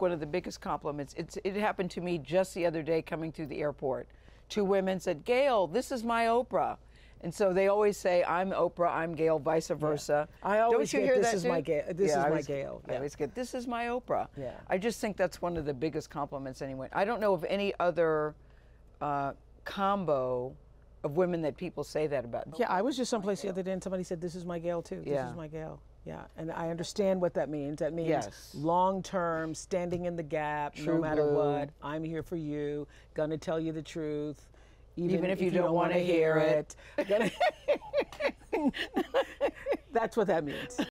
one of the biggest compliments. It happened to me just the other day coming through the airport. Two women said, "Gayle, this is my Oprah." And so they always say, "I'm Oprah, I'm Gayle," vice versa. Yeah. I always get, "This is my Gayle. This is my Gayle." I always get, "This is my Oprah." Yeah. I just think that's one of the biggest compliments anyway. I don't know of any other combo of women that people say that about. Yeah, I was just someplace the other day and somebody said, "This is my Gayle too. This is my Gayle." Yeah, and I understand what that means. That means long-term, standing in the gap, no matter what. I'm here for you, gonna tell you the truth. Even if you don't want to hear it. That's what that means.